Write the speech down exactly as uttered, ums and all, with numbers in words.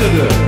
sugar.